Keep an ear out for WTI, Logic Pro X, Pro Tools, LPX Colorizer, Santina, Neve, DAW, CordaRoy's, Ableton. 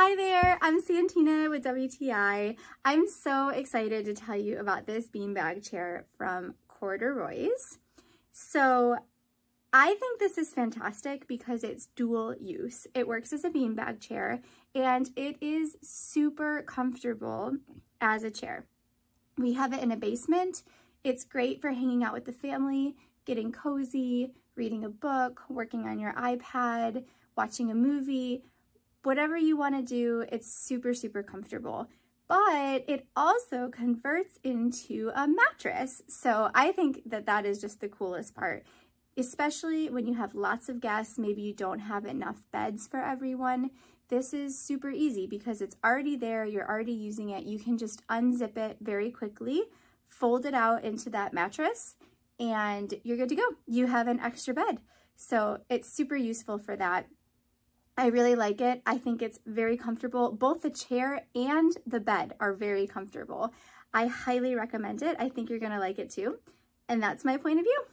Hi there, I'm Santina with WTI. I'm so excited to tell you about this beanbag chair from CordaRoy's. So I think this is fantastic because it's dual use. It works as a beanbag chair and it is super comfortable as a chair. We have it in a basement. It's great for hanging out with the family, getting cozy, reading a book, working on your iPad, watching a movie. Whatever you want to do, it's super, super comfortable. But it also converts into a mattress. So I think that that is just the coolest part, especially when you have lots of guests. Maybe you don't have enough beds for everyone. This is super easy because it's already there. You're already using it. You can just unzip it very quickly, fold it out into that mattress, and you're good to go. You have an extra bed. So it's super useful for that. I really like it. I think it's very comfortable. Both the chair and the bed are very comfortable. I highly recommend it. I think you're going to like it too. And that's my point of view.